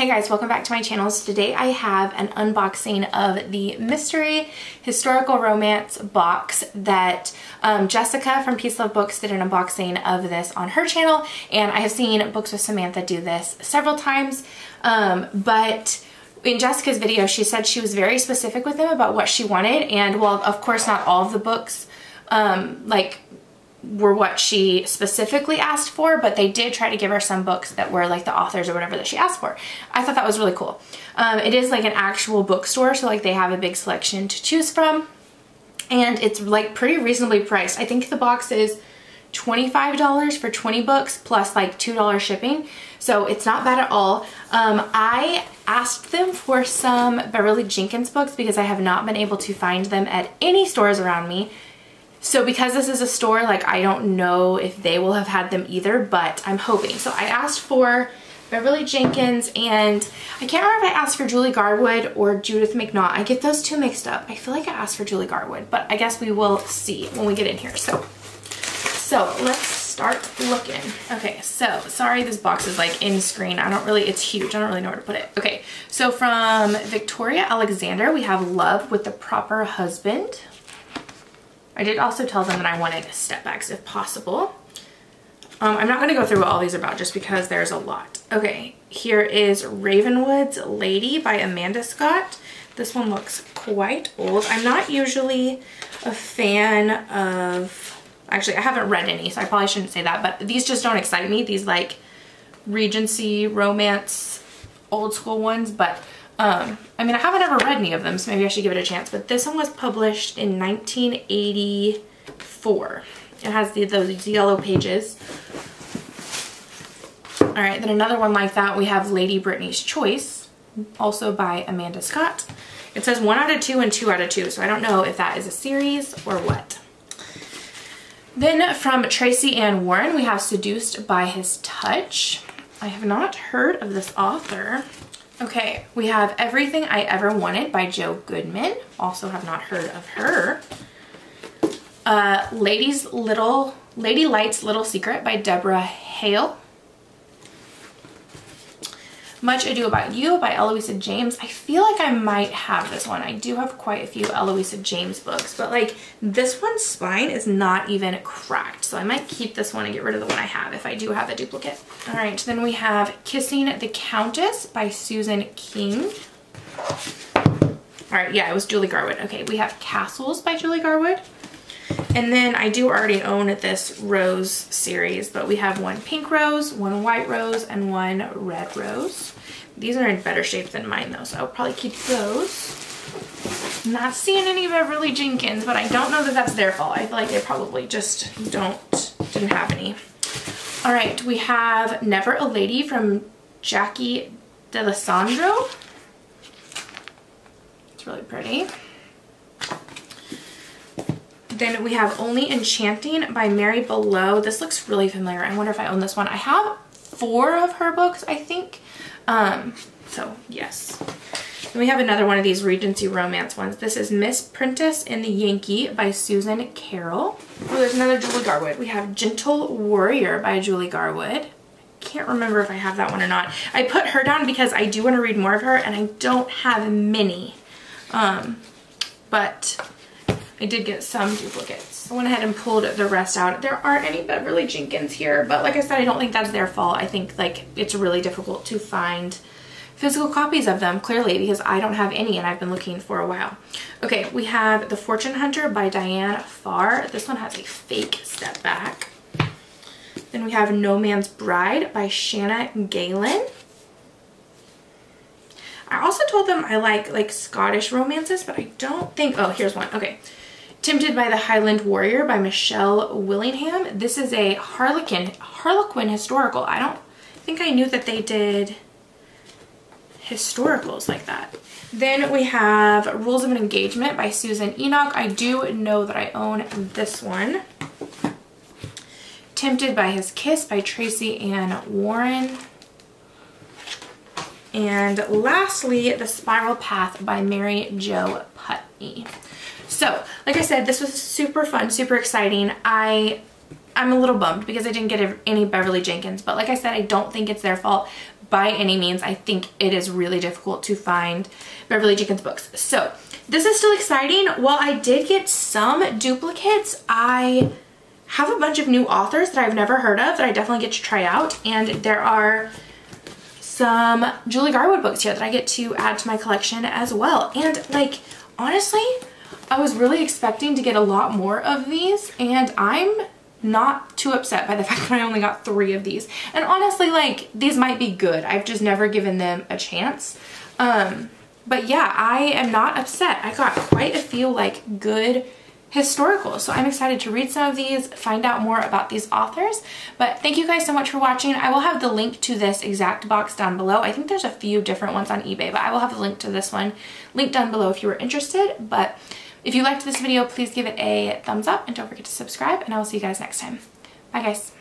Hey guys, welcome back to my channel. So today I have an unboxing of the mystery historical romance box that Jessica from Peace Love Books did an unboxing of this on her channel, and I have seen Books with Samantha do this several times, but in Jessica's video she said she was very specific with them about what she wanted, and well, of course not all of the books were what she specifically asked for, but they did try to give her some books that were like the authors or whatever that she asked for. I thought that was really cool. It is like an actual bookstore, so like they have a big selection to choose from, and it's like pretty reasonably priced. I think the box is $25 for 20 books plus like $2 shipping, so it's not bad at all. I asked them for some Beverly Jenkins books because I have not been able to find them at any stores around me. So because this is a store, like I don't know if they will have had them either, but I'm hoping. So I asked for Beverly Jenkins, and I can't remember if I asked for Julie Garwood or Judith McNaught. I get those two mixed up. I feel like I asked for Julie Garwood, but I guess we will see when we get in here. So let's start looking. Okay, so sorry this box is like in screen. It's huge. I don't really know where to put it. Okay, so from Victoria Alexander, we have Love with the Proper Husband. I did also tell them that I wanted step backs if possible. I'm not going to go through what all these are about just because there's a lot. Okay, here is Ravenwood's Lady by Amanda Scott. This one looks quite old. I'm not usually a fan of... Actually, I haven't read any, so I probably shouldn't say that, but these just don't excite me. These like Regency, romance, old school ones, but... I mean, I haven't ever read any of them, so maybe I should give it a chance, but this one was published in 1984. It has those yellow pages. All right, then another one like that, we have Lady Brittany's Choice, also by Amanda Scott. It says 1 out of 2 and 2 out of 2, so I don't know if that is a series or what. Then from Tracy Ann Warren, we have Seduced by His Touch. I have not heard of this author. Okay, we have Everything I Ever Wanted by Jo Goodman. Also have not heard of her. Lady Light's Little Secret by Deborah Hale. Much Ado About You by Eloisa James. I feel like I might have this one. I do have quite a few Eloisa James books, but like this one's spine is not even cracked, so I might keep this one and get rid of the one I have if I do have a duplicate. All right, then we have Kissing the Countess by Susan King. All right, yeah, it was Julie Garwood. Okay, we have Castles by Julie Garwood. And then I do already own this rose series, but we have one pink rose, one white rose, and one red rose. These are in better shape than mine though, so I'll probably keep those. Not seeing any Beverly Jenkins, but I don't know that that's their fault. I feel like they probably just didn't have any. All right, we have Never a Lady from Jackie D'Alessandro. It's really pretty. Then we have Only Enchanting by Mary Below. This looks really familiar. I wonder if I own this one. I have 4 of her books, I think. So, yes. Then we have another one of these Regency romance ones. This is Miss Prentice and the Yankee by Susan Carroll. Oh, there's another Julie Garwood. We have Gentle Warrior by Julie Garwood. I can't remember if I have that one or not. I put her down because I do want to read more of her, and I don't have many. But... I did get some duplicates. I went ahead and pulled the rest out. There aren't any Beverly Jenkins here, but like I said, I don't think that's their fault. I think like it's really difficult to find physical copies of them, clearly, because I don't have any and I've been looking for a while. Okay, we have The Fortune Hunter by Diane Farr. This one has a fake step back. Then we have No Man's Bride by Shanna Galen. I also told them I like Scottish romances, but I don't think, oh, here's one, okay. Tempted by the Highland Warrior by Michelle Willingham. This is a Harlequin historical. I don't think I knew that they did historicals like that. Then we have Rules of an Engagement by Susan Enoch. I do know that I own this one. Tempted by His Kiss by Tracy Ann Warren. And lastly, The Spiral Path by Mary Jo Putt. So, like I said, this was super fun, super exciting. I'm a little bummed because I didn't get any Beverly Jenkins, but like I said, I don't think it's their fault. by any means. I think it is really difficult to find Beverly Jenkins books. So this is still exciting. While I did get some duplicates, I have a bunch of new authors that I've never heard of that I definitely get to try out, and there are some Julie Garwood books here that I get to add to my collection as well. And like, honestly, I was really expecting to get a lot more of these, and I'm not too upset by the fact that I only got 3 of these. And honestly, like, these might be good. I've just never given them a chance. But yeah, I am not upset. I got quite a few like good historical. So I'm excited to read some of these, find out more about these authors. But thank you guys so much for watching. I will have the link to this exact box down below. I think there's a few different ones on eBay, but I will have the link to this one linked down below if you were interested. But if you liked this video, please give it a thumbs up and don't forget to subscribe, and I will see you guys next time. Bye guys.